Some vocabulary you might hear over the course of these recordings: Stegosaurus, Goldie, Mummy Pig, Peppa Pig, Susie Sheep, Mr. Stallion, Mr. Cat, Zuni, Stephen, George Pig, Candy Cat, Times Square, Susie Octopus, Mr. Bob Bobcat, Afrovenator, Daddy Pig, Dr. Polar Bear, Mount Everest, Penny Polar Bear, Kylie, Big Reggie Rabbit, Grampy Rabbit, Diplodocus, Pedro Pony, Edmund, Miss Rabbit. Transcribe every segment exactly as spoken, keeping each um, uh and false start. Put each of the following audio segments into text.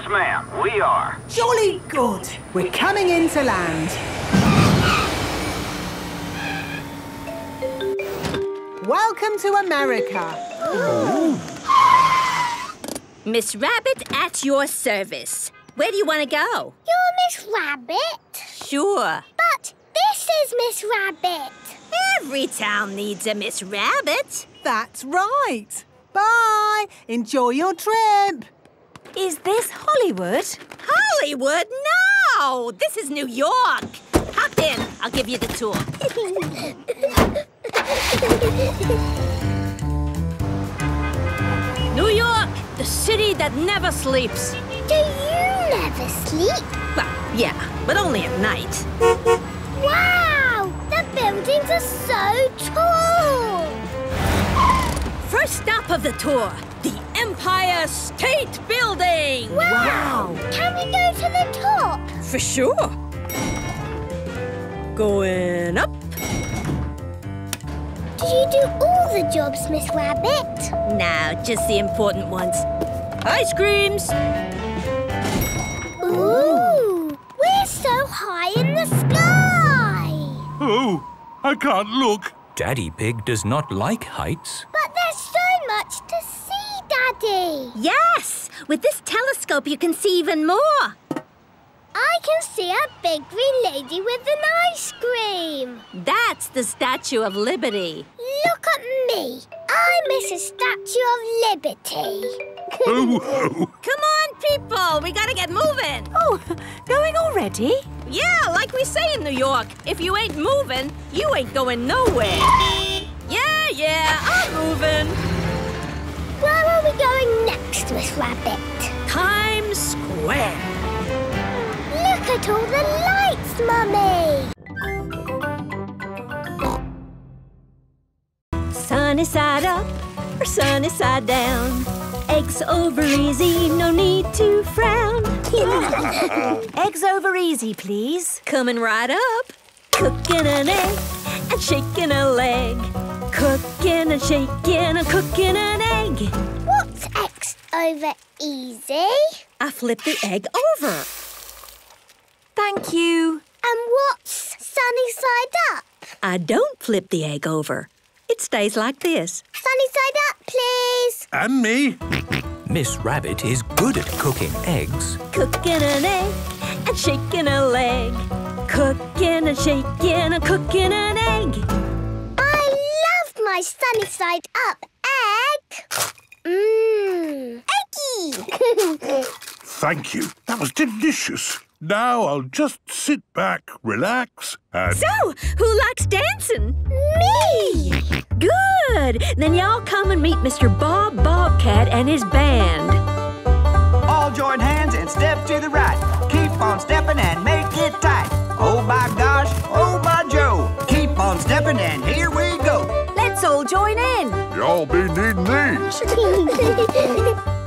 Yes, ma'am, we are. Jolly good. We're coming in to land. Welcome to America. Miss Rabbit at your service. Where do you want to go? You're Miss Rabbit? Sure. But this is Miss Rabbit. Every town needs a Miss Rabbit. That's right. Bye. Enjoy your trip. Is this Hollywood? Hollywood? No! This is New York. Hop in. I'll give you the tour. New York, the city that never sleeps. Do you never sleep? Well, yeah, but only at night. Wow! The buildings are so tall! First stop of the tour, the Empire State Building! Wow! wow. Can we go to the top? For sure. Going up. Do you do all the jobs, Miss Rabbit? No, just the important ones. Ice creams! Ooh! We're so high in the sky! Oh, I can't look. Daddy Pig does not like heights. But there's so much to see, Daddy. Yes! With this telescope, you can see even more. I can see a big green lady with an ice cream. That's the Statue of Liberty. Look at me. I'm Missus Statue of Liberty. Oh, oh. Come on, people. We gotta get moving. Oh, going already? Yeah, like we say in New York, if you ain't moving, you ain't going nowhere. Yeah, yeah, I'm moving. Where are we going next, Miss Rabbit? Times Square. Look at all the lights, Mummy! Sun is side up, or sun is side down. Eggs over easy, no need to frown. Eggs over easy, please. Coming right up. Cooking an egg and shaking a leg. Cooking and shaking and cooking an egg. What's eggs over easy? I flip the egg over. Thank you. And what's sunny side up? I don't flip the egg over. It stays like this. Sunny side up, please. And me. Miss Rabbit is good at cooking eggs. Cooking an egg and shaking a leg. Cooking and shaking and cooking an egg. I love my sunny side up egg. Mmm. Eggy. Thank you. That was delicious. Now I'll just sit back, relax, and... So, who likes dancing? Me! Good! Then y'all come and meet Mister Bob Bobcat and his band. All join hands and step to the right. Keep on stepping and make it tight. Oh my gosh, oh my Joe. Keep on stepping and here we go. Let's all join in. Y'all be needing these.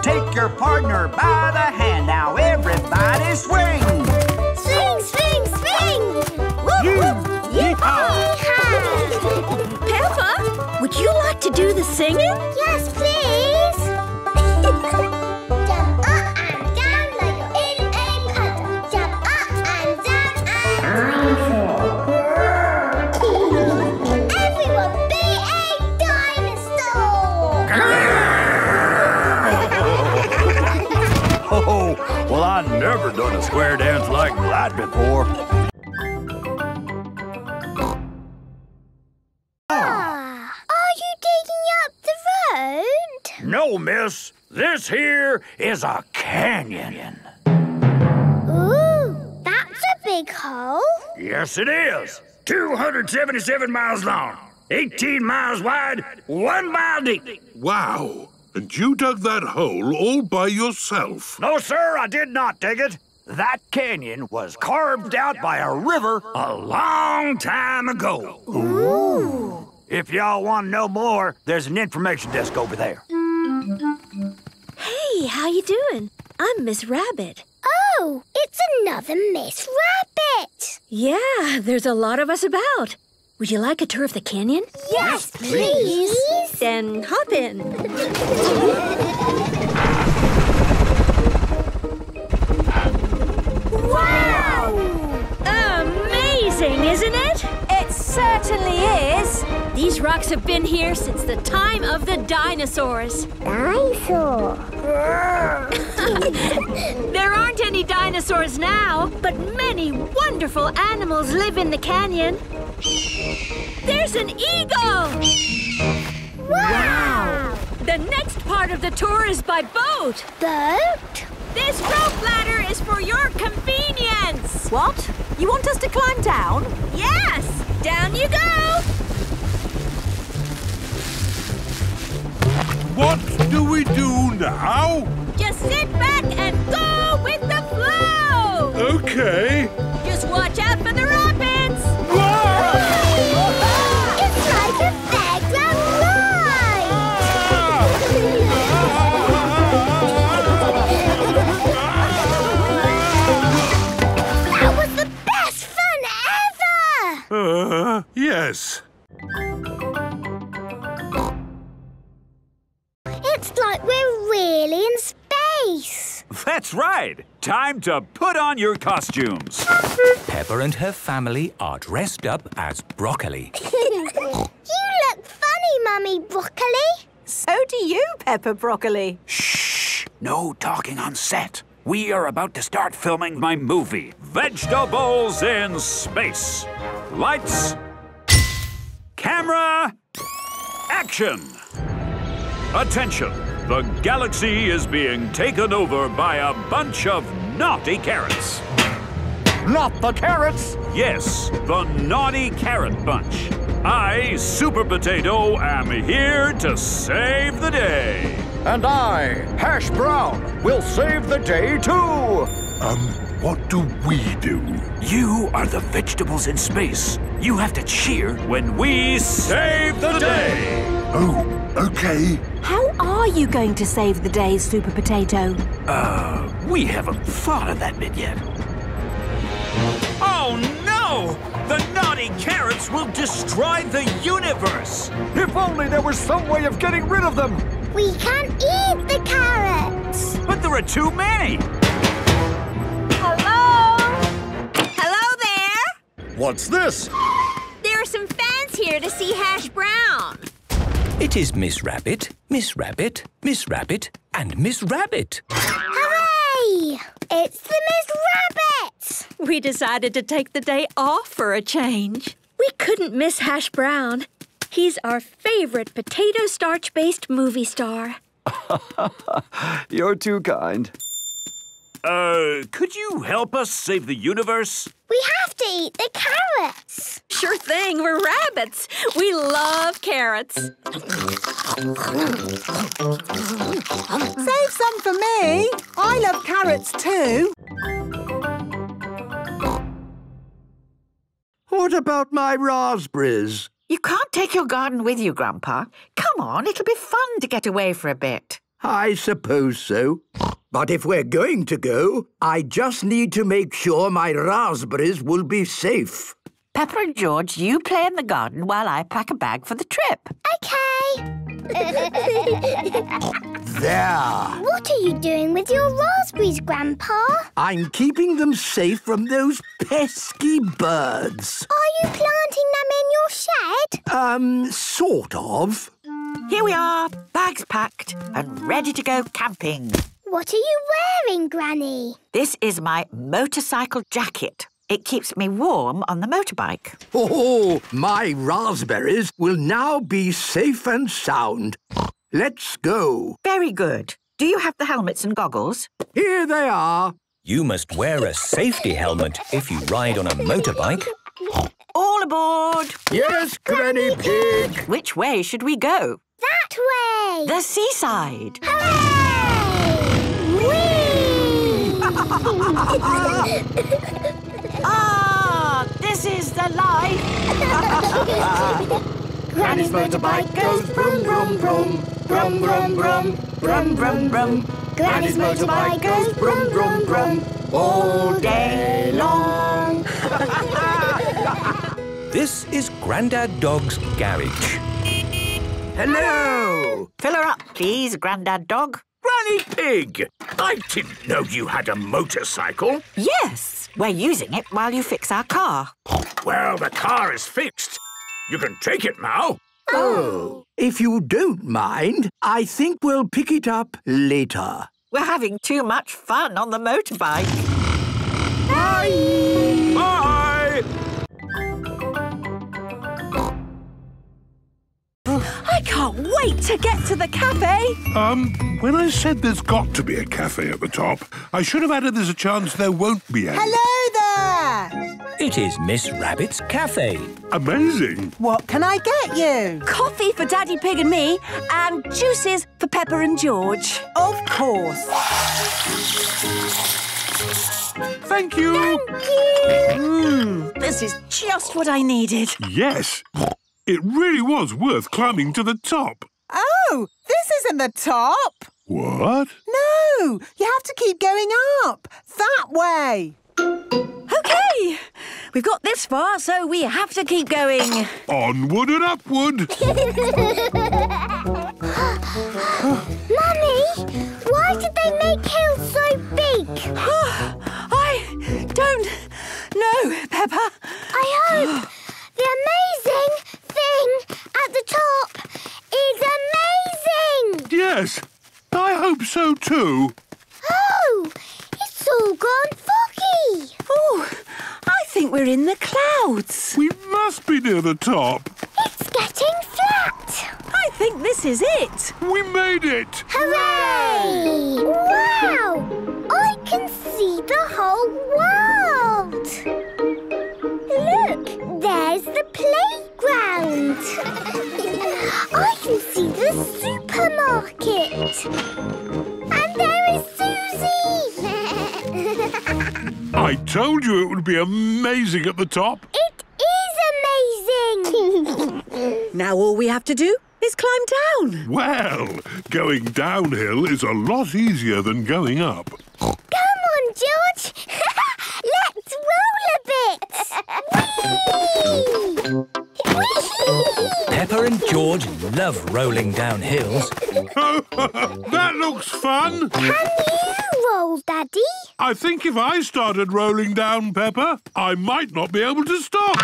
Take your partner by the hand, now everybody swing! Swing, swing, swing! Whoop, whoop, yee-haw! Peppa, would you like to do the singing? Yes, please! Jump up and down like you're in a puddle. Jump up and down and... Everyone be a dinosaur! Well, I've never done a square dance like that before. Ah, are you digging up the road? No, miss. This here is a canyon. Ooh, that's a big hole. Yes, it is. two hundred seventy-seven miles long, eighteen miles wide, one mile deep. Wow. And you dug that hole all by yourself? No, sir, I did not dig it. That canyon was carved out by a river a long time ago. Ooh. If y'all want to know more, there's an information desk over there. Hey, how you doing? I'm Miss Rabbit. Oh, it's another Miss Rabbit. Yeah, there's a lot of us about. Would you like a tour of the canyon? Yes, please! please. Then hop in. rocks have been here since the time of the dinosaurs. Dinosaur? There aren't any dinosaurs now, but many wonderful animals live in the canyon. There's an eagle! Wow! The next part of the tour is by boat. Boat? This rope ladder is for your convenience. What? You want us to climb down? Yes! Down you go! What do we do now? Just sit back and go with the flow! Okay. Just watch out for the rapids! Whoa! It's like a Uh, yes. It's like we're really in space. That's right. Time to put on your costumes. Peppa and her family are dressed up as broccoli. You look funny, Mummy Broccoli. So do you, Peppa Broccoli. Shh! No talking on set. We are about to start filming my movie, Vegetables in Space. Lights, camera, action! Attention, the galaxy is being taken over by a bunch of naughty carrots. Not the carrots? Yes, the naughty carrot bunch. I, Super Potato, am here to save the day. And I, Hash Brown, will save the day too! Um, what do we do? You are the vegetables in space. You have to cheer when we save the day! Oh, okay. How are you going to save the day, Super Potato? Uh, we haven't thought of that bit yet. Oh no! The naughty carrots will destroy the universe! If only there were some way of getting rid of them! We can't eat the carrots! But there are too many! Hello? Hello there! What's this? There are some fans here to see Hash Brown. It is Miss Rabbit, Miss Rabbit, Miss Rabbit, and Miss Rabbit. Hooray! It's the Miss Rabbit! We decided to take the day off for a change. We couldn't miss Hash Brown. He's our favorite potato starch-based movie star. You're too kind. Uh, could you help us save the universe? We have to eat the carrots. Sure thing, we're rabbits. We love carrots. Save some for me. I love carrots too. What about my raspberries? You can't take your garden with you, Grandpa. Come on, it'll be fun to get away for a bit. I suppose so. But if we're going to go, I just need to make sure my raspberries will be safe. Peppa and George, you play in the garden while I pack a bag for the trip. OK. There. What are you doing with your raspberries, Grandpa? I'm keeping them safe from those pesky birds. Are you planting them in your shed? Um, sort of. Here we are, bags packed and ready to go camping. What are you wearing, Granny? This is my motorcycle jacket. It keeps me warm on the motorbike. Oh, my raspberries will now be safe and sound. Let's go. Very good. Do you have the helmets and goggles? Here they are. You must wear a safety helmet if you ride on a motorbike. All aboard! Yes, Granny Pig! Which way should we go? That way! The seaside! Hooray! Whee! Ah, this is the life! Granny's motorbike goes brum, brum, brum, brum, brum, brum, brum, brum, brum. Granny's motorbike goes brum, brum, brum, all day long. This is Grandad Dog's garage. Hello! Fill her up, please, Grandad Dog. Granny Pig, I didn't know you had a motorcycle. Yes, we're using it while you fix our car. Well, the car is fixed. You can take it now. Oh! If you don't mind, I think we'll pick it up later. We're having too much fun on the motorbike. Bye! Bye! I can't wait to get to the cafe. Um, when I said there's got to be a cafe at the top, I should have added there's a chance there won't be any. Hello there! It is Miss Rabbit's cafe. Amazing. What can I get you? Coffee for Daddy Pig and me, and juices for Peppa and George. Of course. Thank you. Thank you. Mm, this is just what I needed. Yes. It really was worth climbing to the top. Oh, this isn't the top. What? No, you have to keep going up. That way. OK. We've got this far, so we have to keep going. Onward and upward. Mummy, why did they make hills so big? I don't know, Peppa. I hope the amazing thing at the top is amazing. Yes, I hope so too. Oh, it's all gone foggy. Oh, I think we're in the clouds. We must be near the top. It's getting flat. I think this is it. We made it. Hooray! Wow! I can see the whole world. Look, there's the playground. I can see the supermarket. And there is Susie. I told you it would be amazing at the top. It is amazing. Now all we have to do is climb down. Well, going downhill is a lot easier than going up. Come on, George. Let's roll a bit. Whee! Whee! Peppa and George love rolling down hills. That looks fun. Can you roll, Daddy? I think if I started rolling down, Peppa, I might not be able to stop.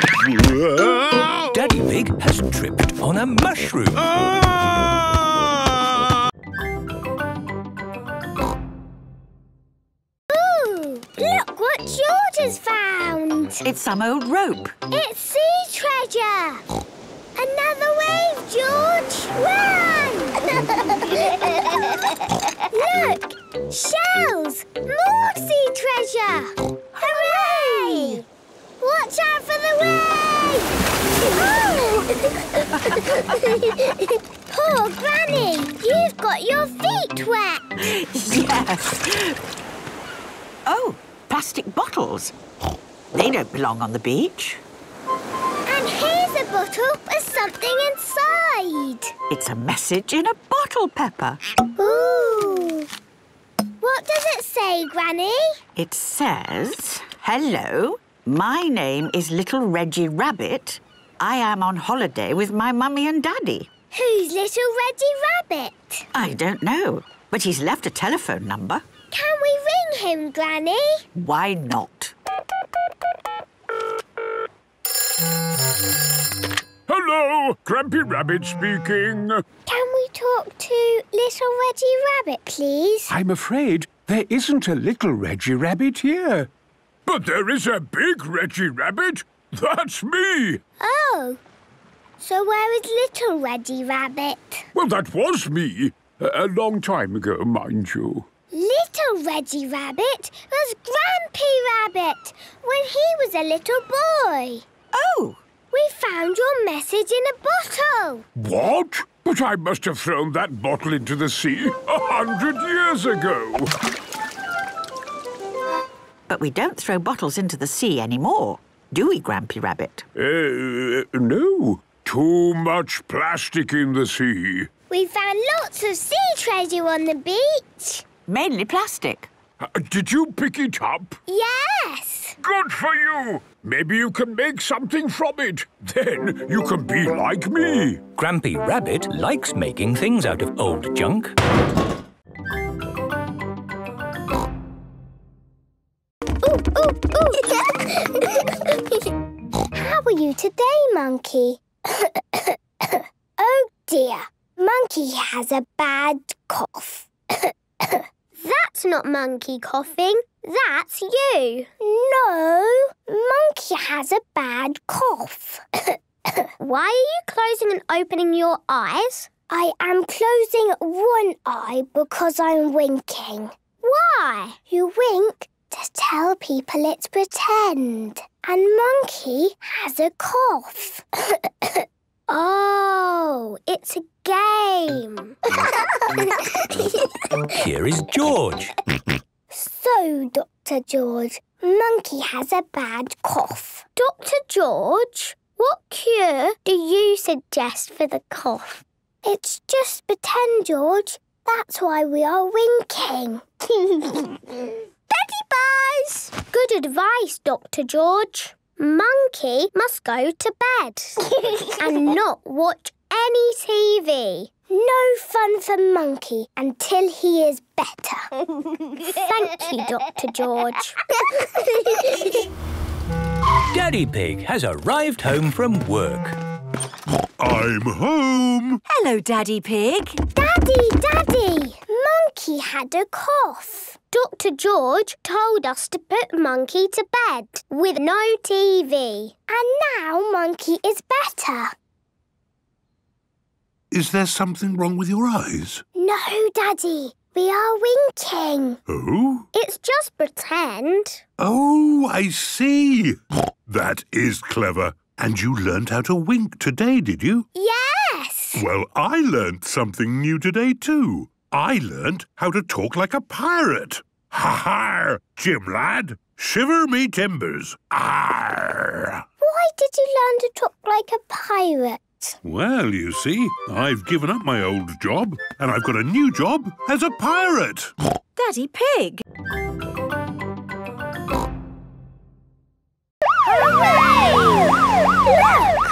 Daddy Pig has tripped on a mushroom. Ah! Ooh, look what George has found. It's some old rope. It's sea treasure. Another wave, George! Run! Look! Shells! More sea treasure! Hooray! Watch out for the wave! Oh! Poor Granny! You've got your feet wet! Yes! Oh, plastic bottles. They don't belong on the beach. And here's a bottle with something inside. It's a message in a bottle, Peppa. Ooh. What does it say, Granny? It says, hello, my name is Little Reggie Rabbit. I am on holiday with my mummy and daddy. Who's Little Reggie Rabbit? I don't know, but he's left a telephone number. Can we ring him, Granny? Why not? Hello, Grampy Rabbit speaking. Can we talk to Little Reggie Rabbit, please? I'm afraid there isn't a Little Reggie Rabbit here. But there is a Big Reggie Rabbit. That's me. Oh. So where is Little Reggie Rabbit? Well, that was me. A, a long time ago, mind you. Little Reggie Rabbit was Grampy Rabbit when he was a little boy. Oh! We found your message in a bottle. What? But I must have thrown that bottle into the sea a hundred years ago. But we don't throw bottles into the sea anymore, do we, Grampy Rabbit? Uh, no. Too much plastic in the sea. We found lots of sea treasure on the beach. Mainly plastic. Uh, did you pick it up? Yes. Good for you. Maybe you can make something from it. Then you can be like me. Grampy Rabbit likes making things out of old junk. Ooh, ooh, ooh. How are you today, Monkey? dear. Monkey has a bad cough. That's not Monkey coughing. That's you. No, Monkey has a bad cough. Why are you closing and opening your eyes? I am closing one eye because I'm winking. Why? You wink to tell people it's pretend. And Monkey has a cough. Oh, it's a game. Here is George. So, Doctor George, Monkey has a bad cough. Doctor George, what cure do you suggest for the cough? It's just pretend, George. That's why we are winking. Daddy Buzz! Good advice, Doctor George. Monkey must go to bed and not watch any T V. No fun for Monkey until he is better. Thank you, Doctor George. Daddy Pig has arrived home from work. I'm home. Hello, Daddy Pig. Daddy, Daddy, Monkey had a cough. Doctor George told us to put Monkey to bed with no T V. And now Monkey is better. Is there something wrong with your eyes? No, Daddy. We are winking. Oh? It's just pretend. Oh, I see. That is clever. And you learnt how to wink today, did you? Yes. Well, I learnt something new today too. I learnt how to talk like a pirate. Ha-ha! Jim lad, shiver me timbers. Arr! Why did you learn to talk like a pirate? Well, you see, I've given up my old job and I've got a new job as a pirate. Daddy Pig. Hooray! Look!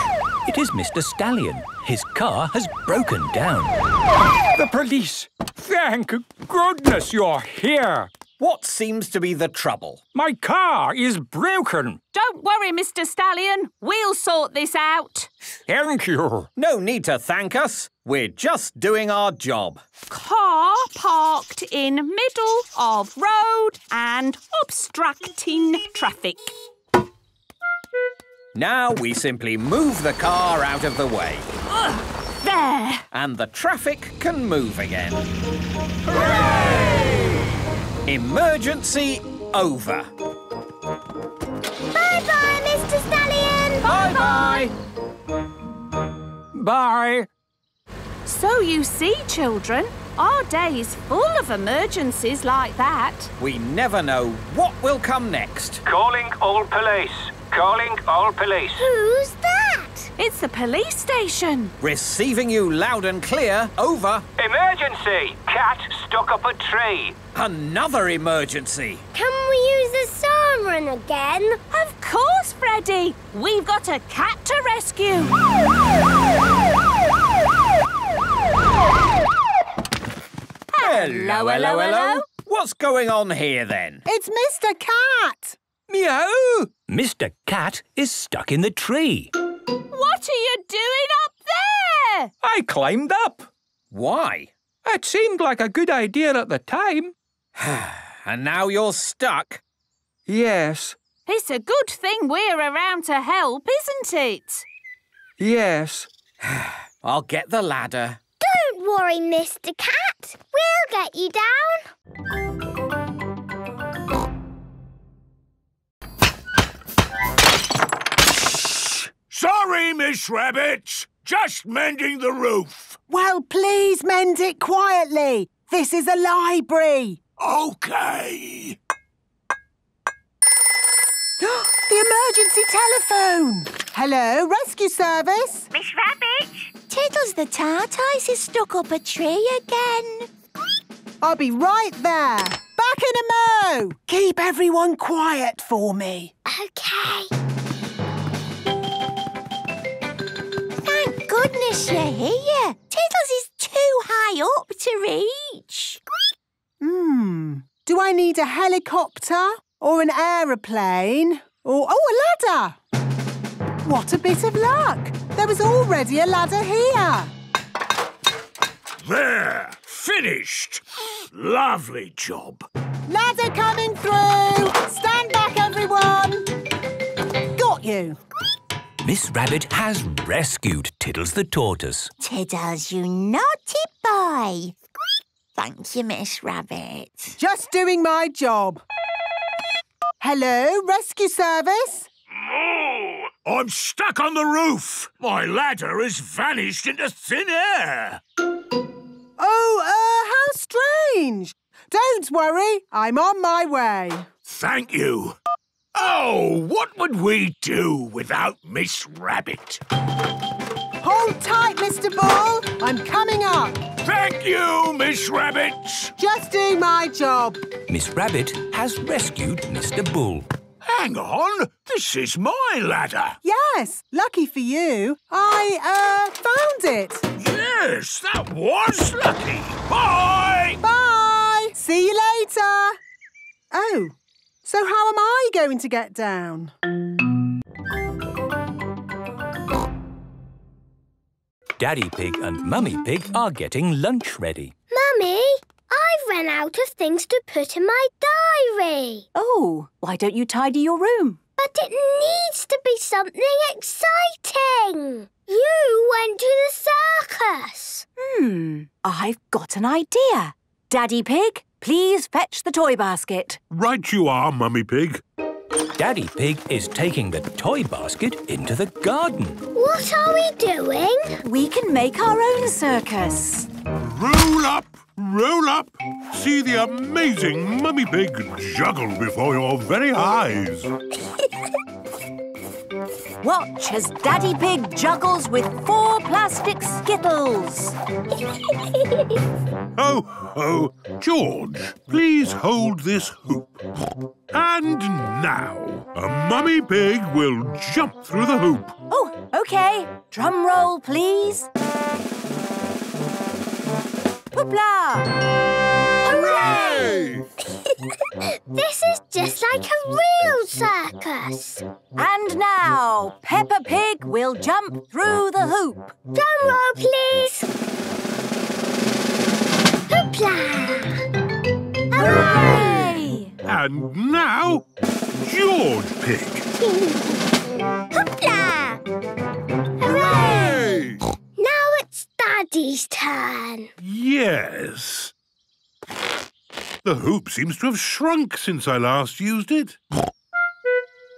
It is Mister Stallion. His car has broken down. The police! Thank goodness you're here! What seems to be the trouble? My car is broken. Don't worry, Mister Stallion. We'll sort this out. Thank you. No need to thank us. We're just doing our job. Car parked in middle of road and obstructing traffic. Now we simply move the car out of the way. Ugh, there! And the traffic can move again. Hooray! Emergency over. Bye-bye, Mister Stallion! Bye-bye! Bye. So you see, children, our day's full of emergencies like that. We never know what will come next. Calling all police. Calling all police. Who's that? It's the police station. Receiving you loud and clear. Over. Emergency. Cat stuck up a tree. Another emergency. Can we use the siren again? Of course, Freddy. We've got a cat to rescue. Hello, hello, hello, hello. What's going on here then? It's Mister Cat. Meow! Mister Cat is stuck in the tree. What are you doing up there? I climbed up. Why? It seemed like a good idea at the time. And now you're stuck? Yes. It's a good thing we're around to help, isn't it? Yes. I'll get the ladder. Don't worry, Mister Cat. We'll get you down. Sorry, Miss Rabbit. Just mending the roof. Well, please mend it quietly. This is a library. OK. The emergency telephone. Hello, rescue service. Miss Rabbit. Tiddles the Tartice is stuck up a tree again. I'll be right there. Back in a mo. Keep everyone quiet for me. OK. Goodness, you're here. Tiddles is too high up to reach. Hmm. Do I need a helicopter or an aeroplane or... Oh, a ladder! What a bit of luck. There was already a ladder here. There! Finished! Lovely job. Ladder coming through! Stand back, everyone! Got you. Miss Rabbit has rescued Tiddles the tortoise. Tiddles, you naughty boy. Thank you, Miss Rabbit. Just doing my job. Hello, rescue service? Moo! I'm stuck on the roof. My ladder has vanished into thin air. Oh, uh, how strange. Don't worry, I'm on my way. Thank you. Oh, what would we do without Miss Rabbit? Hold tight, Mister Bull. I'm coming up. Thank you, Miss Rabbit. Just do my job. Miss Rabbit has rescued Mister Bull. Hang on, this is my ladder. Yes, lucky for you, I, uh, found it. Yes, that was lucky. Bye! Bye! See you later. Oh, so how am I going to get down? Daddy Pig and Mummy Pig are getting lunch ready. Mummy, I've run out of things to put in my diary. Oh, why don't you tidy your room? But it needs to be something exciting. You went to the circus. Hmm, I've got an idea. Daddy Pig, please fetch the toy basket. Right you are, Mummy Pig. Daddy Pig is taking the toy basket into the garden. What are we doing? We can make our own circus. Roll up, roll up. See the amazing Mummy Pig juggle before your very eyes. Watch as Daddy Pig juggles with four plastic skittles. Ho, ho. George, please hold this hoop. And now, a Mummy Pig will jump through the hoop. Oh, OK. Drum roll, please. Hoopla! Hooray! This is just like a real circus. And now, Peppa Pig will jump through the hoop. Drum roll, please. Hoopla! Hooray! And now, George Pig. Hoopla! Hooray! Now it's Daddy's turn. Yes. The hoop seems to have shrunk since I last used it.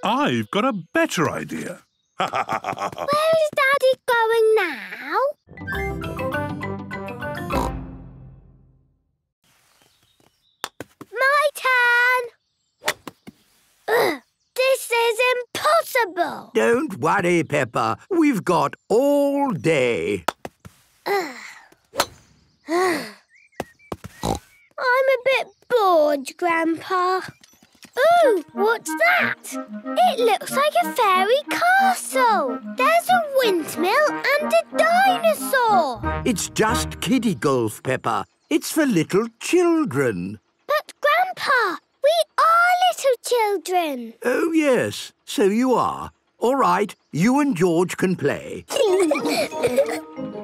I've got a better idea. Where is Daddy going now? My turn! Ugh, this is impossible! Don't worry, Peppa. We've got all day. Ugh. I'm a bit bored, Grandpa. Ooh, what's that? It looks like a fairy castle. There's a windmill and a dinosaur. It's just kiddie golf, Peppa. It's for little children. But, Grandpa, we are little children. Oh, yes, so you are. All right, you and George can play.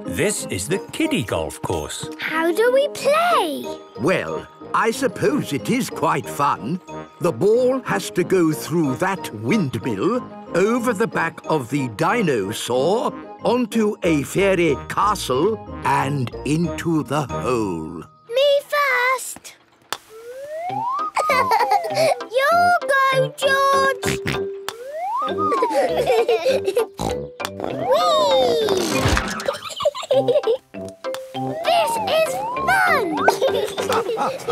This is the kiddie golf course. How do we play? Well, I suppose it is quite fun. The ball has to go through that windmill, over the back of the dinosaur, onto a fairy castle, and into the hole. Me first! You'll go, George! Whee! This is fun!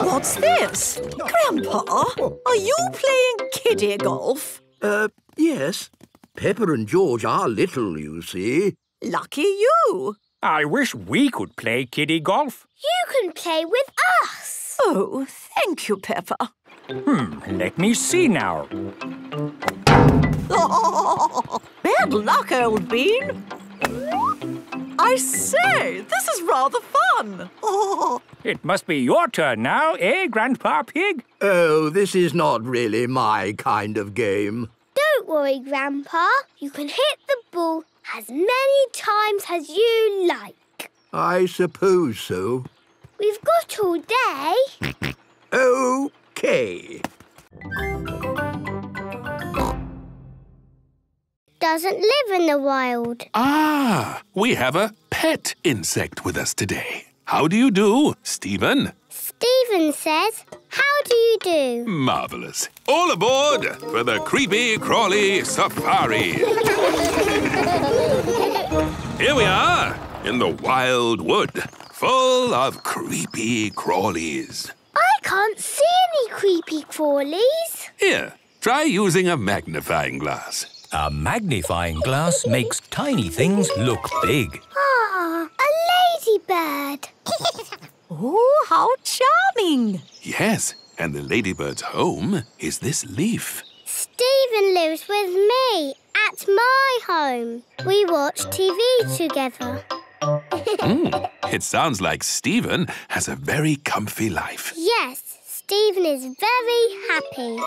What's this? Grandpa, are you playing kiddie golf? Uh, yes. Peppa and George are little, you see. Lucky you. I wish we could play kiddie golf. You can play with us. Oh, thank you, Peppa. Hmm, let me see now. Oh, bad luck, old bean. I say, this is rather fun. Oh. It must be your turn now, eh, Grandpa Pig? Oh, this is not really my kind of game. Don't worry, Grandpa. You can hit the ball as many times as you like. I suppose so. We've got all day. OK. Doesn't live in the wild. Ah, we have a pet insect with us today. How do you do, Stephen? Stephen says, how do you do? Marvellous. All aboard for the creepy, crawly safari. Here we are in the wild wood, full of creepy crawlies. I can't see any creepy crawlies. Here, try using a magnifying glass. A magnifying glass makes tiny things look big. Ah, a ladybird. Oh, how charming. Yes, and the ladybird's home is this leaf. Stephen lives with me at my home. We watch T V together. mm, it sounds like Stephen has a very comfy life. Yes, Stephen is very happy.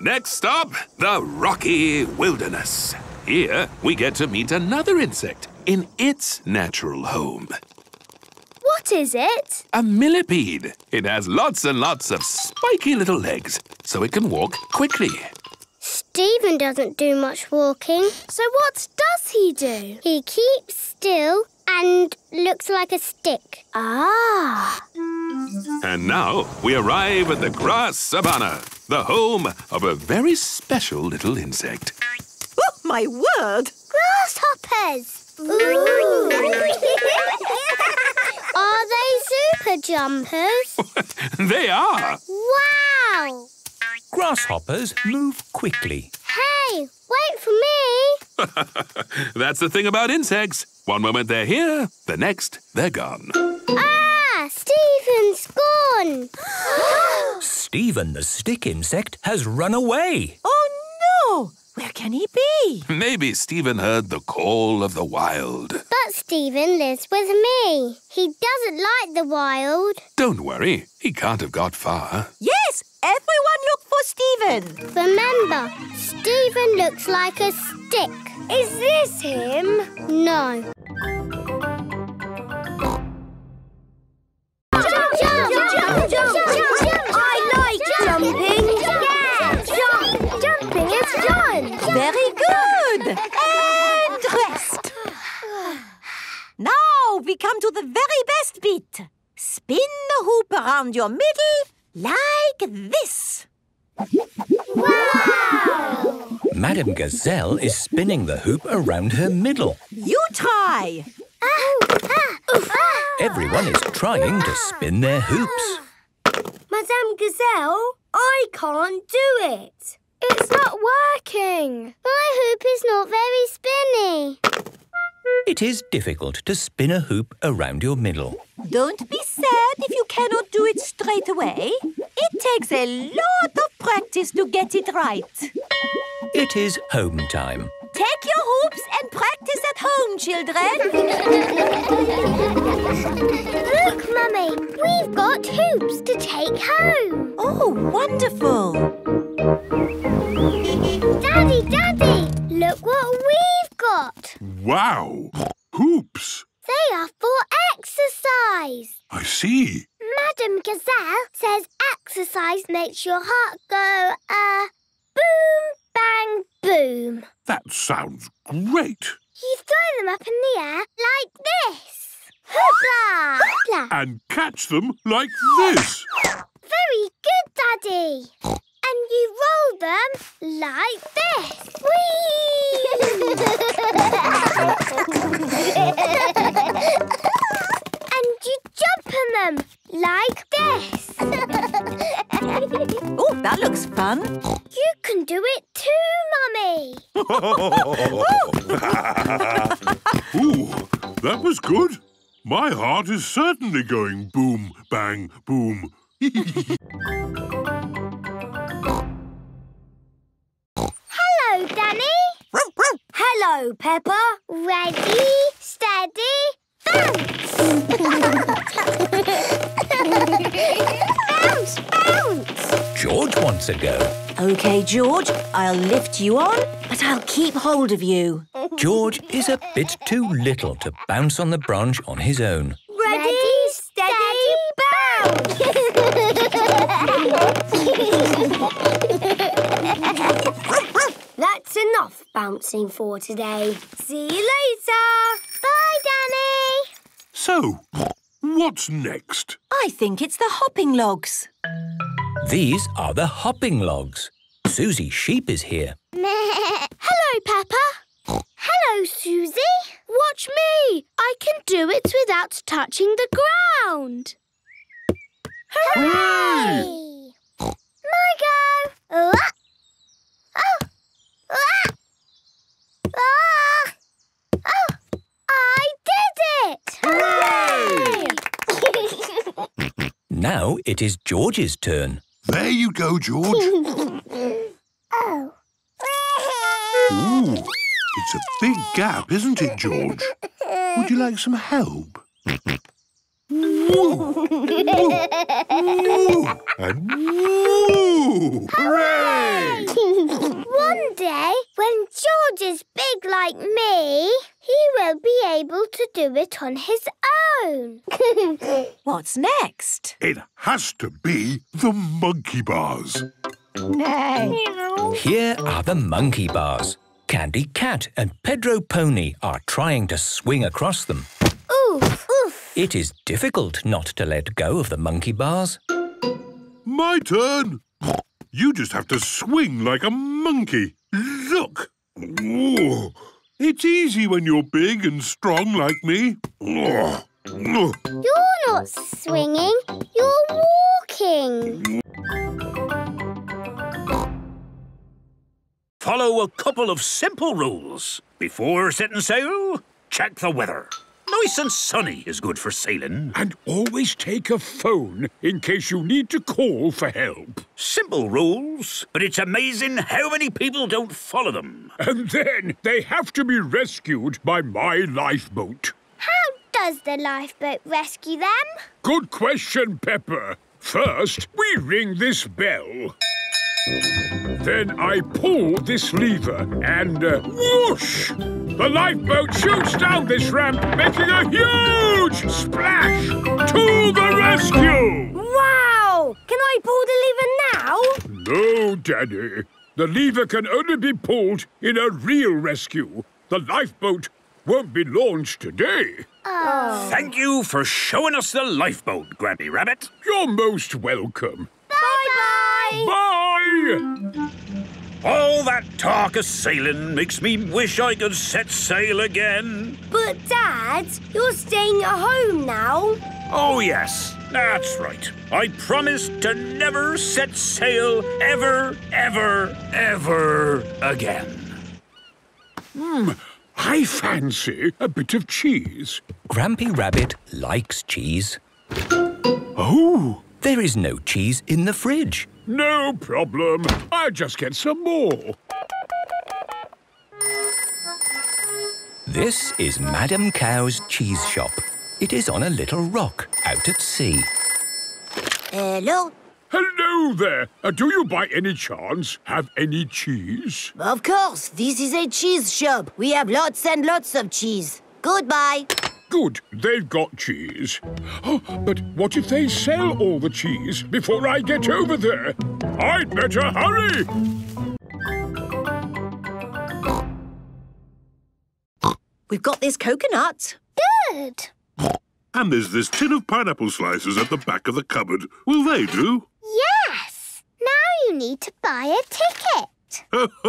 Next stop, the rocky wilderness. Here we get to meet another insect in its natural home. What is it? A millipede. It has lots and lots of spiky little legs, so it can walk quickly. Stephen doesn't do much walking. So what does he do? He keeps still and looks like a stick. Ah. And now we arrive at the grass savanna, the home of a very special little insect. Oh, my word! Grasshoppers! Ooh. Are they super jumpers? They are! Wow! Grasshoppers move quickly. Hey, wait for me! That's the thing about insects. One moment they're here, the next they're gone. Ah! Stephen's gone! Stephen the stick insect has run away. Oh no! Where can he be? Maybe Stephen heard the call of the wild. But Stephen lives with me. He doesn't like the wild. Don't worry, he can't have got far. Yes! Everyone look for Stephen. Remember, Stephen looks like a stick. Is this him? No. Jump, jump, jump, jump, jump, jump, jump, jump. I like jumping. Yeah, jump. Jumping is done. Very good. And rest. Now we come to the very best bit. Spin the hoop around your middle like this. Wow! Madame Gazelle is spinning the hoop around her middle. You try. Everyone is trying to spin their hoops. Madame Gazelle, I can't do it. It's not working. My hoop is not very spinny. It is difficult to spin a hoop around your middle. Don't be sad if you cannot do it straight away. It takes a lot of practice to get it right. It is home time. Take your hoops and practice at home, children. Look, Mummy, we've got hoops to take home. Oh, wonderful. Daddy, Daddy, look what we've got. Wow, hoops. They are for exercise. I see. Madame Gazelle says exercise makes your heart go, uh, boom, bang, boom. That sounds great. You throw them up in the air like this. Hoopla! Hoopla! And catch them like this. Very good, Daddy. And you roll them like this. Whee! And you jump on them, like this. Oh, that looks fun. You can do it too, Mummy. Ooh, that was good. My heart is certainly going boom, bang, boom. Hello, Danny. Hello, Peppa. Ready, steady, bounce! Bounce, bounce! George wants a go. OK, George, I'll lift you on, but I'll keep hold of you. George is a bit too little to bounce on the branch on his own. bouncing for today. See you later! Bye, Danny! So, what's next? I think it's the hopping logs. These are the hopping logs. Susie Sheep is here. Hello, Peppa. Hello, Susie. Watch me. I can do it without touching the ground. Hooray! Hooray! My go. Oh. Ah. Ah. Oh. I did it! Hooray! Now it is George's turn. There you go, George. Oh. Ooh, it's a big gap, isn't it, George? Would you like some help? Woo! Woo! Woo! And woo! Hooray! One day, when George is big like me, he will be able to do it on his own. What's next? It has to be the monkey bars. No. Here are the monkey bars. Candy Cat and Pedro Pony are trying to swing across them. Oof! Oof! It is difficult not to let go of the monkey bars. My turn! You just have to swing like a monkey. Look! Ooh. It's easy when you're big and strong like me. You're not swinging, you're walking. Follow a couple of simple rules. Before setting sail, check the weather. Nice and sunny is good for sailing. And always take a phone in case you need to call for help. Simple rules, but it's amazing how many people don't follow them. And then they have to be rescued by my lifeboat. How does the lifeboat rescue them? Good question, Peppa. First, we ring this bell. Then I pull this lever and uh, whoosh! The lifeboat shoots down this ramp, making a huge splash! To the rescue! Wow! Can I pull the lever now? No, Daddy. The lever can only be pulled in a real rescue. The lifeboat won't be launched today. Oh. Thank you for showing us the lifeboat, Grampy Rabbit. You're most welcome. Bye-bye! Bye! All that talk of sailing makes me wish I could set sail again. But, Dad, you're staying at home now. Oh, yes, that's right. I promised to never set sail ever, ever, ever again. Hmm, I fancy a bit of cheese. Grampy Rabbit likes cheese. Oh! There is no cheese in the fridge. No problem. I'll just get some more. This is Madame Cow's cheese shop. It is on a little rock out at sea. Hello? Hello there. Uh, do you by any chance have any cheese? Of course. This is a cheese shop. We have lots and lots of cheese. Goodbye. Good, they've got cheese. Oh, but what if they sell all the cheese before I get over there? I'd better hurry! We've got this coconut. Good! And there's this tin of pineapple slices at the back of the cupboard. Will they do? Yes! Now you need to buy a ticket.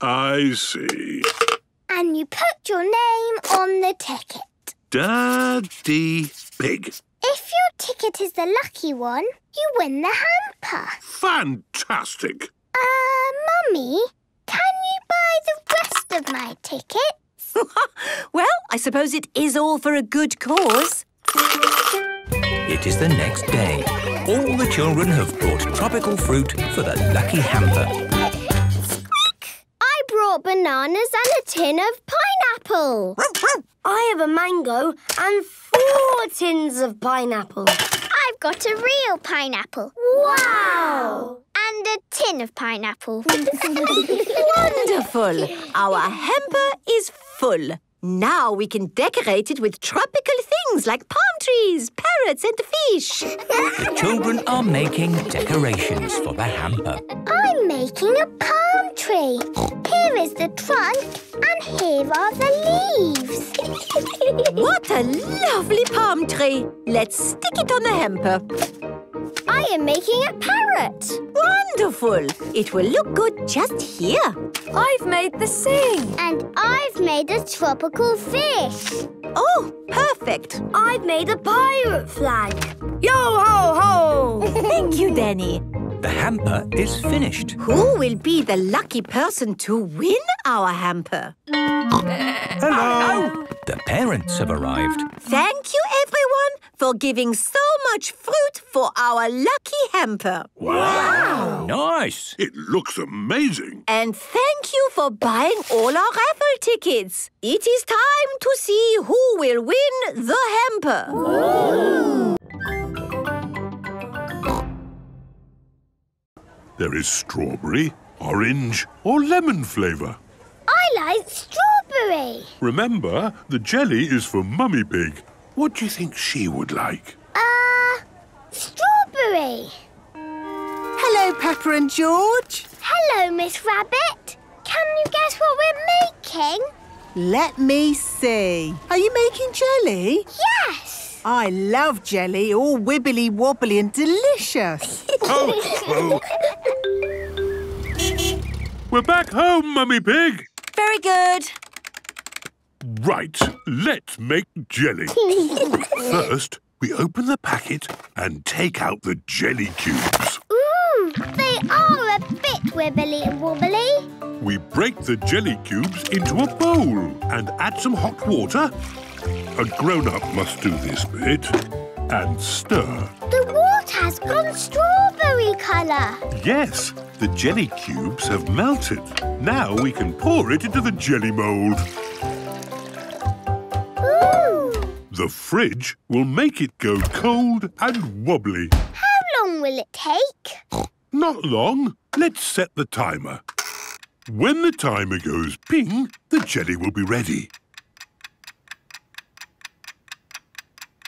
I see. And you put your name on the ticket. Daddy Pig. If your ticket is the lucky one, you win the hamper. Fantastic. Uh, Mummy, can you buy the rest of my tickets? Well, I suppose it is all for a good cause. It is the next day. All the children have brought tropical fruit for the lucky hamper. I brought bananas and a tin of pineapple. I have a mango and four tins of pineapple. I've got a real pineapple. Wow! And a tin of pineapple. Wonderful! Our hamper is full. Now we can decorate it with tropical things like palm trees, parrots and fish. The children are making decorations for the hamper. I made making a palm tree. Here is the trunk and here are the leaves. What a lovely palm tree. Let's stick it on the hamper. I am making a parrot. Wonderful. It will look good just here. I've made the sea. And I've made a tropical fish. Oh, perfect. I've made a pirate flag. Yo-ho-ho! Thank you, Danny. The hamper is finished. Who will be the lucky person to win our hamper? Hello! Hello. The parents have arrived. Thank you, everyone, for giving so much fruit for our lucky hamper. Wow! Wow. Nice! It looks amazing. And thank you for buying all our raffle tickets. It is time to see who will win the hamper. Ooh. There is strawberry, orange or lemon flavour. I like strawberry. Remember, the jelly is for Mummy Pig. What do you think she would like? Uh, strawberry. Hello, Peppa and George. Hello, Miss Rabbit. Can you guess what we're making? Let me see. Are you making jelly? Yes. I love jelly, all wibbly-wobbly and delicious. Oh, oh. We're back home, Mummy Pig. Very good. Right, let's make jelly. First, we open the packet and take out the jelly cubes. Ooh, they are a bit wibbly-wobbly. We break the jelly cubes into a bowl and add some hot water. A grown-up must do this bit and stir. The water has gone strawberry colour. Yes, the jelly cubes have melted. Now we can pour it into the jelly mould. Ooh! The fridge will make it go cold and wobbly. How long will it take? Not long. Let's set the timer. When the timer goes ping, the jelly will be ready.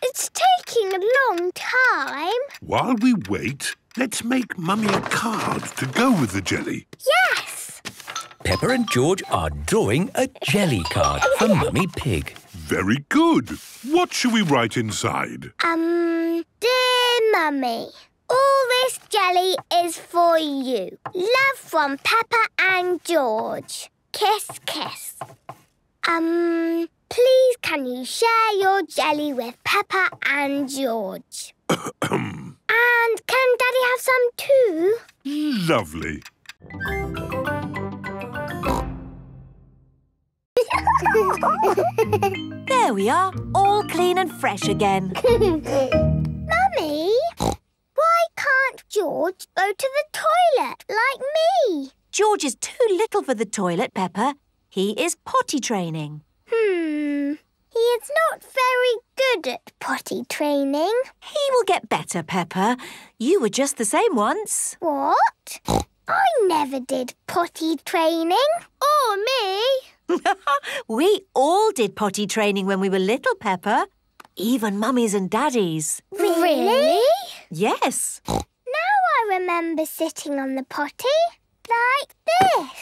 It's taking a long time. While we wait, let's make Mummy a card to go with the jelly. Yes! Peppa and George are drawing a jelly card for Mummy Pig. Very good. What shall we write inside? Um, dear Mummy, all this jelly is for you. Love from Peppa and George. Kiss, kiss. Um... Please, can you share your jelly with Peppa and George? And can Daddy have some too? Lovely. There we are, all clean and fresh again. Mummy, why can't George go to the toilet like me? George is too little for the toilet, Peppa. He is potty training. Hmm, he is not very good at potty training. He will get better, Peppa. You were just the same once. What? I never did potty training. Or me. We all did potty training when we were little, Peppa. Even mummies and daddies. Really? Yes. Now I remember sitting on the potty. Like this.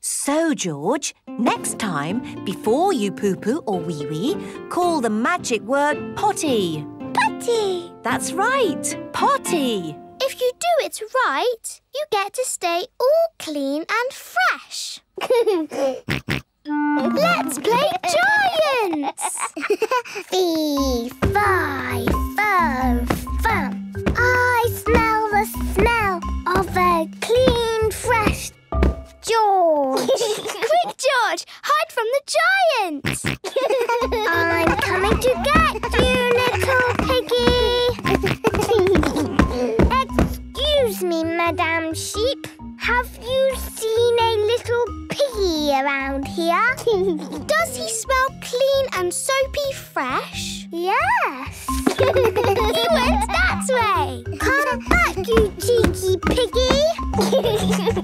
So, George, next time, before you poo-poo or wee-wee, call the magic word potty. Potty! That's right, potty. If you do it right, you get to stay all clean and fresh. Let's play giants! Fee, fi, fo, fum. I smell the smell of a clean, fresh George. Quick, George, hide from the giants. I'm coming to get you, little piggy. Excuse me, Madame Sheep. Have you seen a little piggy around here? Does he smell clean and soapy fresh? Yes. He went that way. Come back, you cheeky piggy.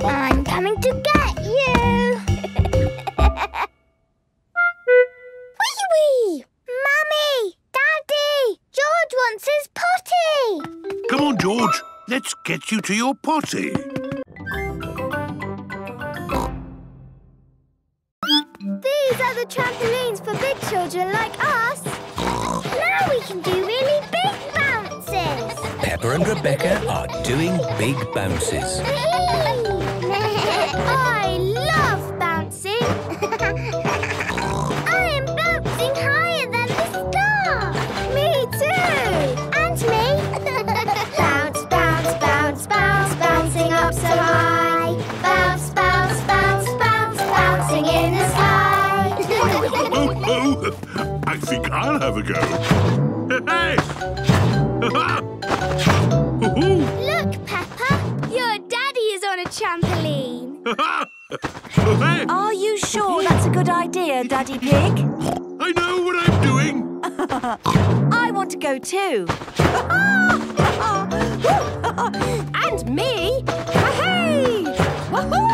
I'm coming to get you. Wee-wee! Mummy, Daddy, George wants his potty. Come on, George. Let's get you to your potty. These are the trampolines for big children like us. Now we can do really big bounces. Peppa and Rebecca are doing big bounces. I love bouncing. I am bouncing higher than the star. Me too. And me. Bounce, bounce, bounce, bounce, bouncing up so high. Bounce, bounce, bounce, bounce, bouncing in the sky. Oh, oh, oh. I think I'll have a go. Hey! Look, Peppa. Your daddy is on a trampoline. Are you sure that's a good idea, Daddy Pig? I know what I'm doing. I want to go too. And me. Hey! Woohoo!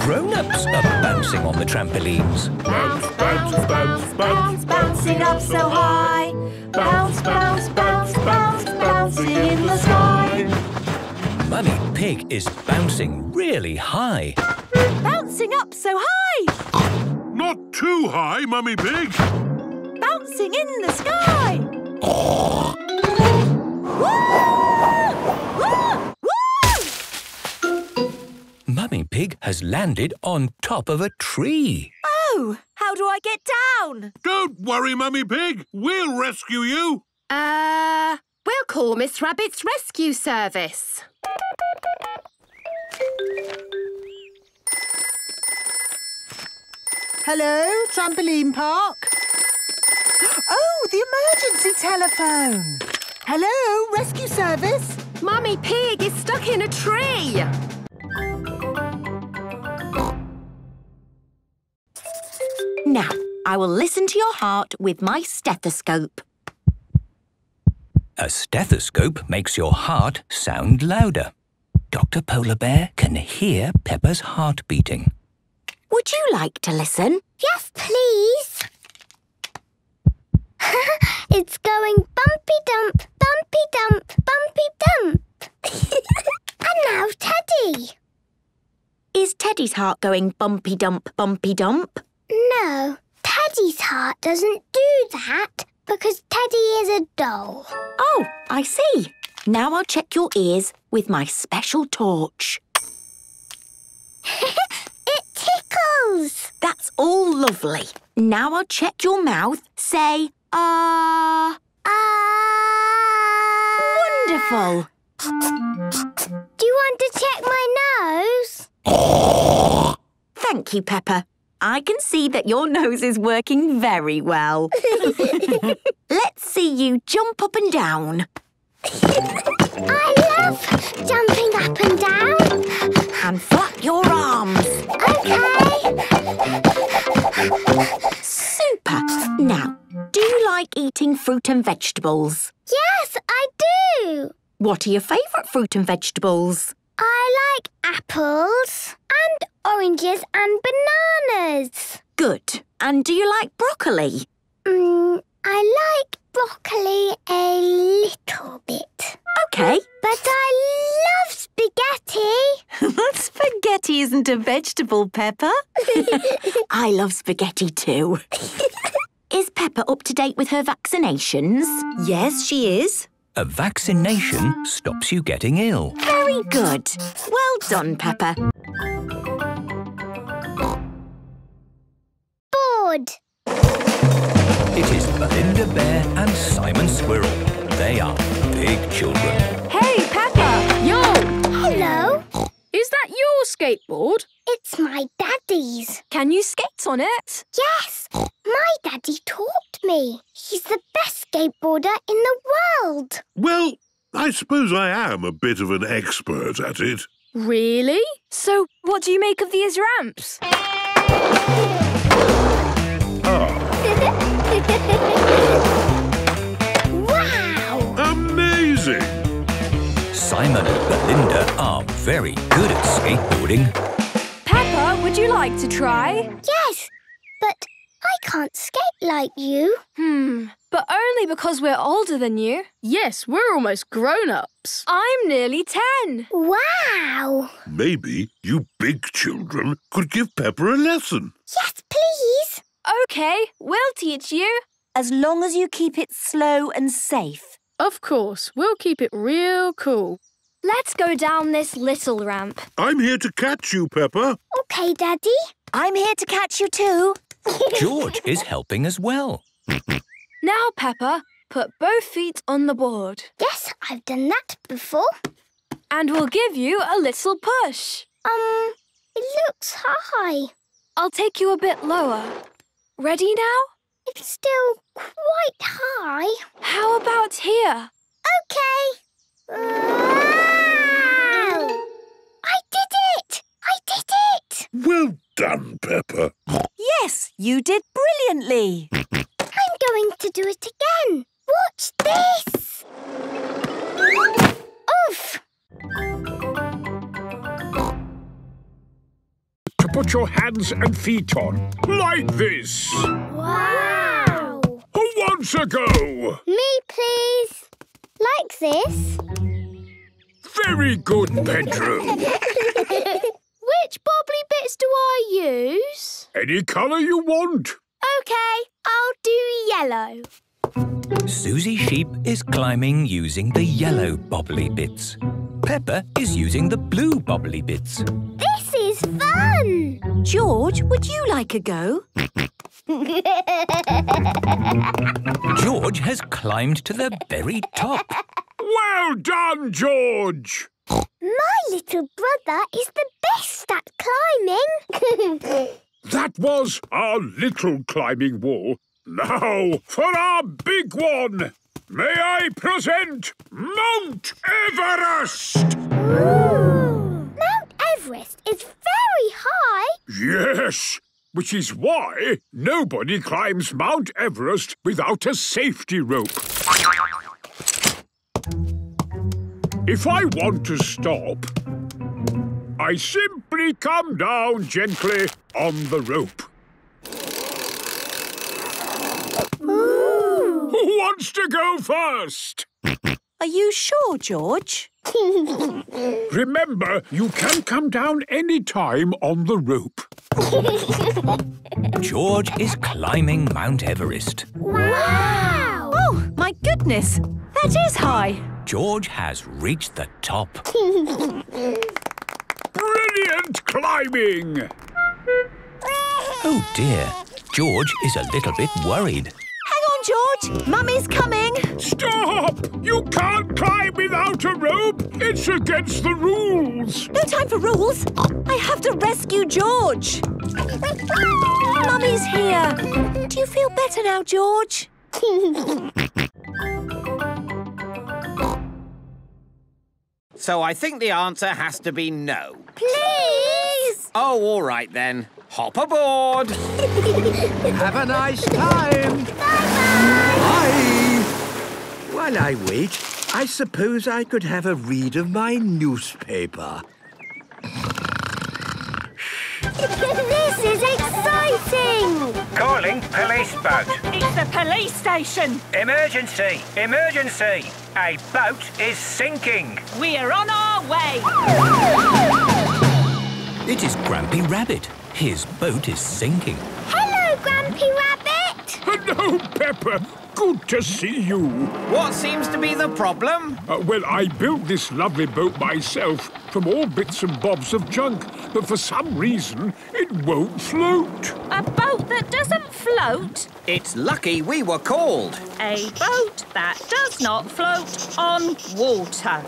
Grown-ups are bouncing on the trampolines. Bounce, bounce, bounce, bounce, bouncing up so high. Bounce, bounce, bounce, bounce, bouncing in the sky. Mummy Pig is bouncing really high. Bouncing up so high! Not too high, Mummy Pig. Bouncing in the sky! Woo! Woo! Woo! Mummy Pig has landed on top of a tree. Oh, how do I get down? Don't worry, Mummy Pig. We'll rescue you. Uh, we'll call Miss Rabbit's rescue service. Hello, trampoline park. Oh, the emergency telephone. Hello, rescue service. Mummy Pig is stuck in a tree. Now, I will listen to your heart with my stethoscope. A stethoscope makes your heart sound louder. Doctor Polar Bear can hear Peppa's heart beating. Would you like to listen? Yes, please. It's going bumpy dump, bumpy dump, bumpy dump. And now Teddy. Is Teddy's heart going bumpy dump, bumpy dump? No, Teddy's heart doesn't do that because Teddy is a doll. Oh, I see. Now I'll check your ears with my special torch. It tickles! That's all lovely. Now I'll check your mouth. Say, ah. Uh... Ah. Uh... Wonderful. Do you want to check my nose? Thank you, Peppa. I can see that your nose is working very well. Let's see you jump up and down. I love jumping up and down. And flap your arms. OK. Super. Now, do you like eating fruit and vegetables? Yes, I do. What are your favourite fruit and vegetables? I like apples and oranges and bananas. Good. And do you like broccoli? Mm, I like broccoli a little bit. OK. But I love spaghetti. Spaghetti isn't a vegetable, Peppa. I love spaghetti too. Is Peppa up to date with her vaccinations? Yes, she is. A vaccination stops you getting ill. Very good. Well done, Peppa. Bored. It is Belinda Bear and Simon Squirrel. They are big children. Hey, Peppa! Yo! Hello. Is that your skateboard? It's my daddy's. Can you skate on it? Yes. My daddy taught me. He's the best skateboarder in the world. Well, I suppose I am a bit of an expert at it. Really? So what do you make of these ramps? Wow! Amazing! Simon and Belinda are very good at skateboarding. Peppa, would you like to try? Yes, but I can't skate like you. Hmm, But only because we're older than you. Yes, we're almost grown-ups. I'm nearly ten. Wow! Maybe you big children could give Peppa a lesson. Yes, please. OK, we'll teach you. As long as you keep it slow and safe. Of course, we'll keep it real cool. Let's go down this little ramp. I'm here to catch you, Peppa. OK, Daddy. I'm here to catch you too. George is helping as well. Now, Peppa, put both feet on the board. Yes, I've done that before. And we'll give you a little push. Um, it looks high. I'll take you a bit lower. Ready now? It's still quite high. How about here? OK. Wow! I did it! I did it! Well done, Peppa. Yes, you did brilliantly. I'm going to do it again. Watch this! Oof! To put your hands and feet on, like this. Wow! Once ago. Me, please. Like this. Very good, Pedro. Which bobbly bits do I use? Any colour you want. OK, I'll do yellow. Susie Sheep is climbing using the yellow bobbly bits. Peppa is using the blue bobbly bits. This is fun! George, would you like a go? George has climbed to the very top. Well done, George! My little brother is the best at climbing. That was our little climbing wall. Now for our big one. May I present Mount Everest? Ooh. Mount Everest is very high. Yes, which is why nobody climbs Mount Everest without a safety rope. If I want to stop, I simply come down gently on the rope. Ooh. Who wants to go first? Are you sure, George? Remember, you can come down any time on the rope. George is climbing Mount Everest. Wow! Oh, my goodness! That is high. George has reached the top. Brilliant climbing! Oh dear, George is a little bit worried. Hang on, George, Mummy's coming. Stop! You can't climb without a rope. It's against the rules. No time for rules. I have to rescue George. Mummy's here. Do you feel better now, George? So I think the answer has to be no. Please! Oh, all right then. Hop aboard. Have a nice time. Bye-bye. Bye. While I wait, I suppose I could have a read of my newspaper. This is exciting! Calling police boat. It's the police station. Emergency! Emergency! A boat is sinking. We're on our way. It is Grampy Rabbit. His boat is sinking. Hello, Grampy Rabbit. Hello, Peppa. Good to see you. What seems to be the problem? Uh, well, I built this lovely boat myself from all bits and bobs of junk, but for some reason it won't float. A boat that doesn't float? It's lucky we were called. A boat that does not float on water.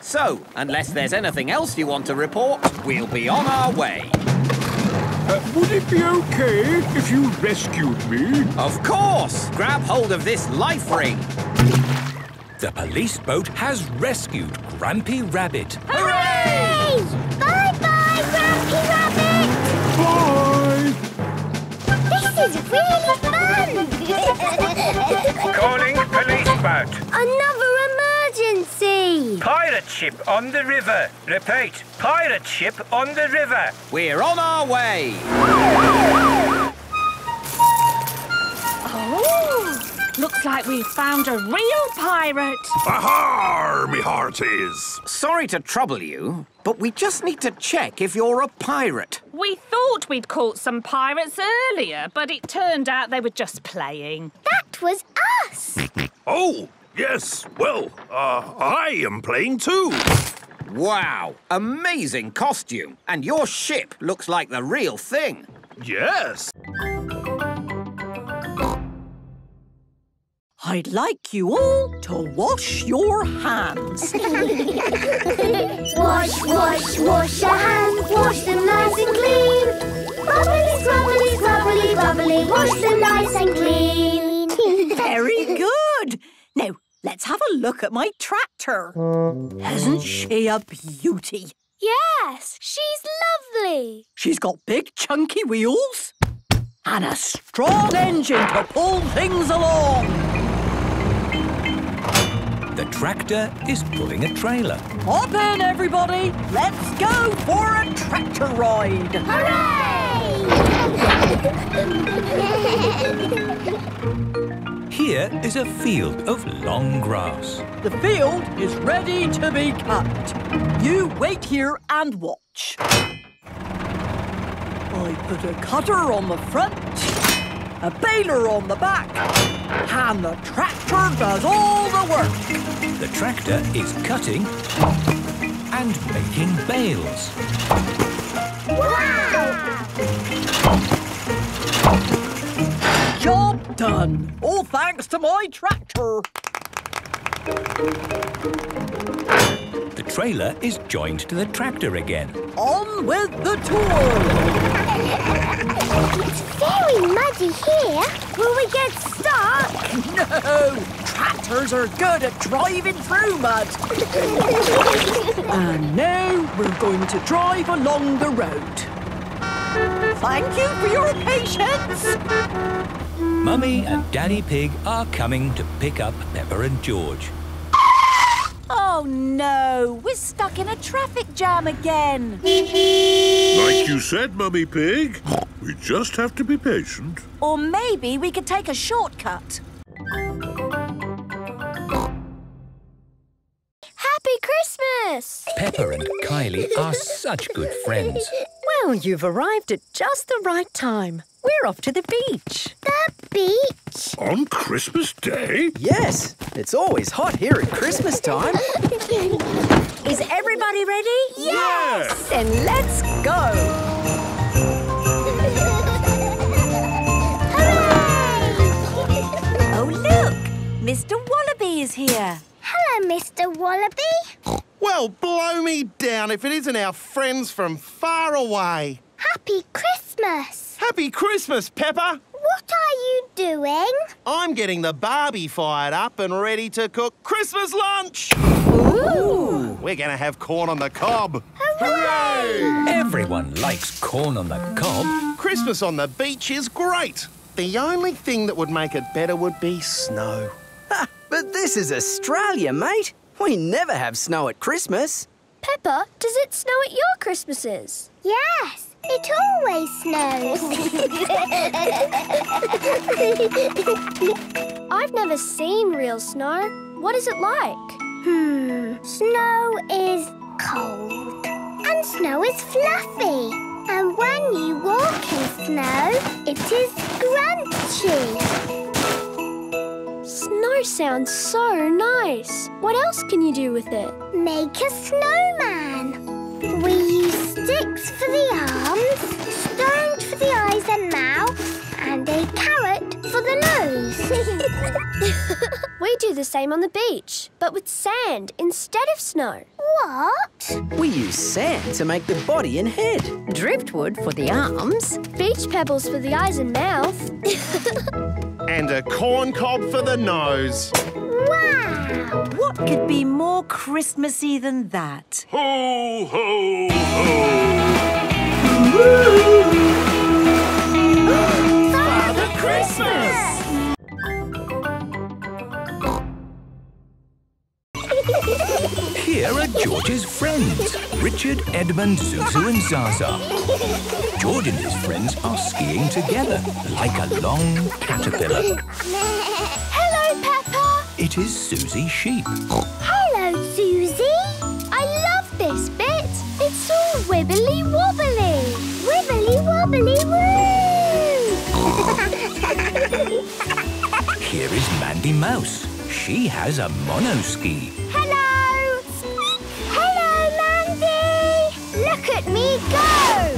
So, unless there's anything else you want to report, we'll be on our way. Uh, would it be okay if you rescued me? Of course! Grab hold of this life ring. The police boat has rescued Grampy Rabbit. Hooray! Bye-bye, Grampy Rabbit! Bye! This is really fun! Calling police boat. Another emergency! Pirate ship on the river. Repeat, pirate ship on the river. We're on our way. Oh! Looks like we've found a real pirate. Aha, me hearties! Sorry to trouble you, but we just need to check if you're a pirate. We thought we'd caught some pirates earlier, but it turned out they were just playing. That was us! Oh, yes. Well, uh, I am playing too. Wow, amazing costume. And your ship looks like the real thing. Yes. I'd like you all to wash your hands. Wash, wash, wash your hands. Wash them nice and clean. Bubbly, scrubbly, scrubbly, bubbly. Wash them nice and clean. Very good. Now, let's have a look at my tractor. Isn't she a beauty? Yes, she's lovely. She's got big chunky wheels and a strong engine to pull things along. The tractor is pulling a trailer. Hop in, everybody! Let's go for a tractor ride! Hooray! Here is a field of long grass. The field is ready to be cut. You wait here and watch. I put a cutter on the front, a baler on the back, and the tractor does all the work. The tractor is cutting and making bales. Wow! Job done, all thanks to my tractor. The trailer is joined to the tractor again. On with the tour! It's very muddy here. Will we get stuck? No! Tractors are good at driving through mud. And now we're going to drive along the road. Thank you for your patience. Mummy and Daddy Pig are coming to pick up Peppa and George. Oh, no, we're stuck in a traffic jam again. Like you said, Mummy Pig, we just have to be patient. Or maybe we could take a shortcut. Happy Christmas! Peppa and Kylie are such good friends. Well, you've arrived at just the right time. We're off to the beach. The beach? On Christmas Day? Yes. It's always hot here at Christmas time. Is everybody ready? Yes! Yes. Then let's go. Hooray! Oh, look. Mister Wallaby is here. Hello, Mister Wallaby. Well, blow me down if it isn't our friends from far away. Happy Christmas. Happy Christmas, Peppa! What are you doing? I'm getting the Barbie fired up and ready to cook Christmas lunch! Ooh! We're going to have corn on the cob. Hooray! Hooray! Everyone likes corn on the cob. Christmas on the beach is great. The only thing that would make it better would be snow. Ha, but this is Australia, mate. We never have snow at Christmas. Peppa, does it snow at your Christmases? Yes. It always snows. I've never seen real snow. What is it like? Hmm. Snow is cold. And snow is fluffy. And when you walk in snow, it is scrunchy. Snow sounds so nice. What else can you do with it? Make a snowman. We use sticks for the arms, stones for the eyes and mouth, and a carrot for the nose. We do the same on the beach, but with sand instead of snow. What? We use sand to make the body and head. Driftwood for the arms. Beach pebbles for the eyes and mouth. And a corncob for the nose. Wow! What could be more Christmassy than that? Ho, ho, ho! Woo! Father Christmas! Here are George's friends, Richard, Edmund, Zuzu and Zaza. George and his friends are skiing together, like a long caterpillar. it is Susie Sheep. Hello, Susie. I love this bit. It's all wibbly-wobbly. Wibbly-wobbly-woo! Here is Mandy Mouse. She has a monoski. Hello! Hello, Mandy! Look at me go!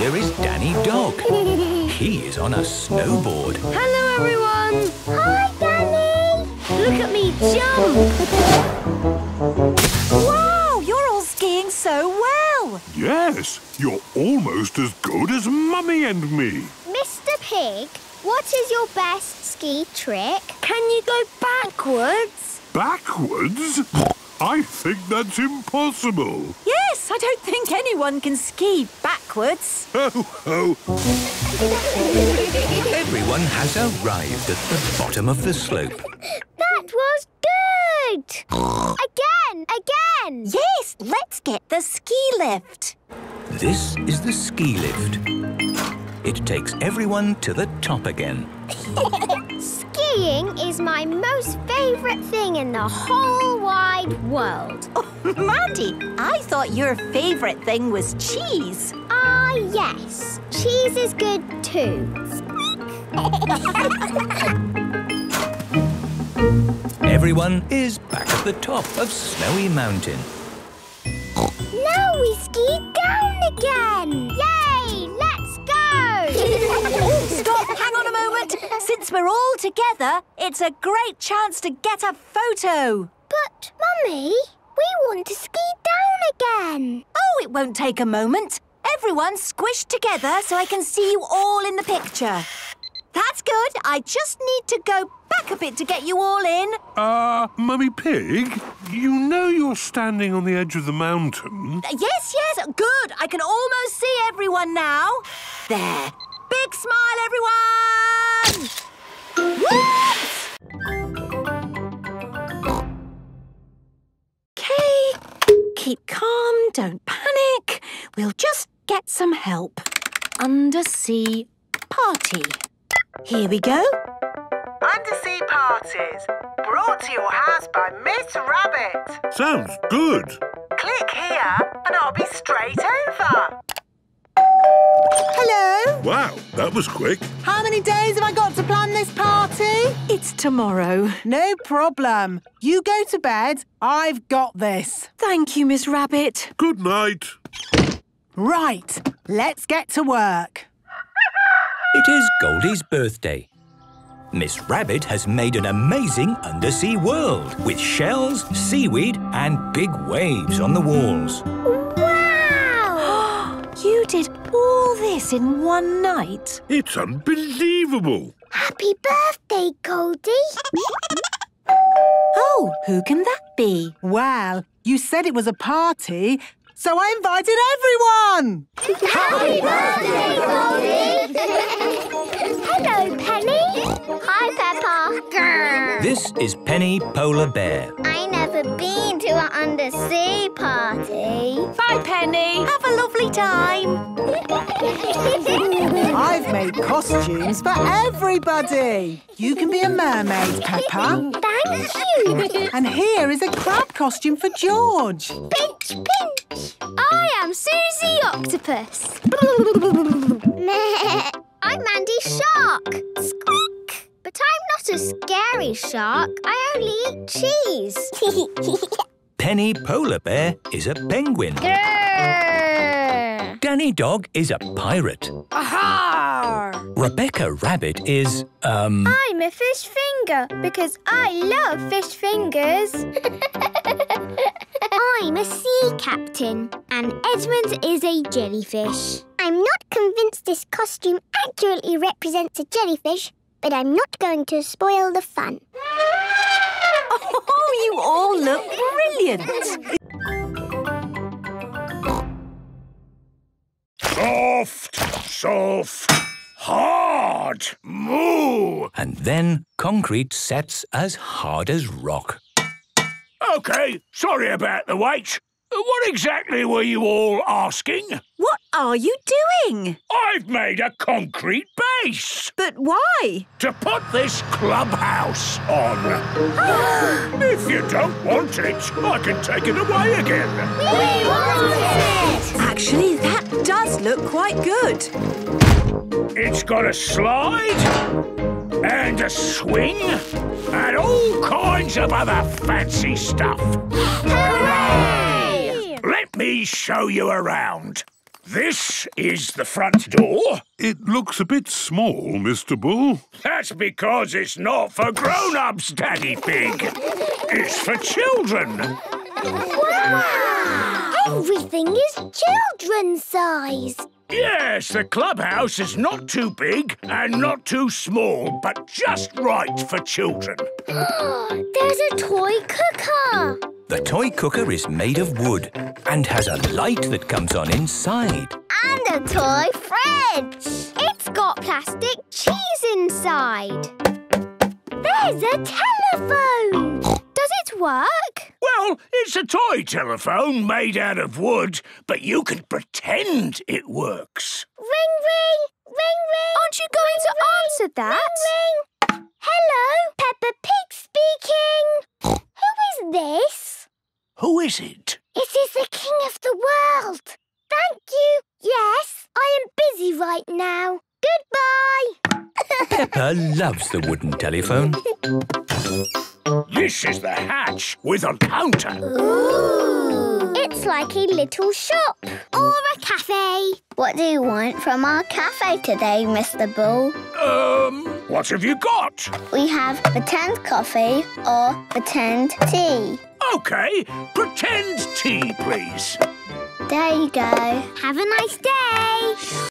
Here is Danny Dog. He is on a snowboard. Hello, everyone! Hi, Danny! Look at me jump! Wow! You're all skiing so well! Yes! You're almost as good as Mummy and me. Mister Pig, what is your best ski trick? Can you go backwards? Backwards? I think that's impossible. Yes, I don't think anyone can ski backwards. Ho, ho. Everyone has arrived at the bottom of the slope. That was good! Again, again! Yes, let's get the ski lift. This is the ski lift. It takes everyone to the top again. Skiing is my most favourite thing in the whole wide world. Oh, Mandy, I thought your favourite thing was cheese. Ah, yes. Cheese is good too. Everyone is back at the top of Snowy Mountain. Now we ski down again. Yay! Let's go! Stop! Hang on a moment! Since we're all together, it's a great chance to get a photo. But, Mummy, we want to ski down again. Oh, it won't take a moment. Everyone's squished together so I can see you all in the picture. That's good. I just need to go back a bit to get you all in. Uh, Mummy Pig, you know you're standing on the edge of the mountain. Yes, yes. Good. I can almost see everyone now. There. Big smile, everyone! Whoops! Okay. Keep calm. Don't panic. We'll just get some help. Undersea party. Here we go. Undersea parties, brought to your house by Miss Rabbit. Sounds good. Click here and I'll be straight over. Hello. Wow, that was quick. How many days have I got to plan this party? It's tomorrow. No problem. You go to bed. I've got this. Thank you, Miss Rabbit. Good night. Right, let's get to work. It is Goldie's birthday. Miss Rabbit has made an amazing undersea world with shells, seaweed and big waves on the walls. Wow! You did all this in one night? It's unbelievable! Happy birthday, Goldie! Oh, who can that be? Well, you said it was a party, so I invited everyone! Happy birthday, Goldie! Hello, Penny. Hi, Peppa. Grr. This is Penny Polar Bear. I never been to an undersea party. Bye, Penny. Have a lovely time. I've made costumes for everybody. You can be a mermaid, Peppa. Thank you. And here is a crab costume for George. Pinch, pinch. I am Susie Octopus. Meh. I'm Mandy Shark. Squeak! But I'm not a scary shark. I only eat cheese. Penny Polar Bear is a penguin. Grrr. Danny Dog is a pirate. Aha! Rebecca Rabbit is, um... I'm a fish finger because I love fish fingers. I'm a sea captain and Edmund is a jellyfish. I'm not convinced this costume accurately represents a jellyfish, but I'm not going to spoil the fun. Oh, you all look brilliant. Soft, soft, hard, moo. And then concrete sets as hard as rock. OK, sorry about the wait. What exactly were you all asking? What are you doing? I've made a concrete base. But why? To put this clubhouse on. If you don't want it, I can take it away again. We, we want it! Actually, that does look quite good. It's got a slide and a swing and all kinds of other fancy stuff. Hooray! Let me show you around. This is the front door. It looks a bit small, Mister Bull. That's because it's not for grown-ups, Daddy Pig. It's for children. Wow! Everything is children-sized. Yes, the clubhouse is not too big and not too small, but just right for children. There's a toy cooker. The toy cooker is made of wood and has a light that comes on inside. And a toy fridge. It's got plastic cheese inside. There's a telephone. Does it work? Well, it's a toy telephone made out of wood, but you can pretend it works. Ring, ring, ring, ring. Aren't you going ring, to ring, answer that? Ring, ring. Hello, Peppa Pig speaking. Who is this? Who is it? It is the King of the world. Thank you. Yes, I am busy right now. Goodbye. Peppa loves the wooden telephone. This is the hatch with a counter. Ooh. It's like a little shop. Or a cafe. What do you want from our cafe today, Mister Bull? Um, what have you got? We have pretend coffee or pretend tea. OK, pretend tea, please. There you go. Have a nice day.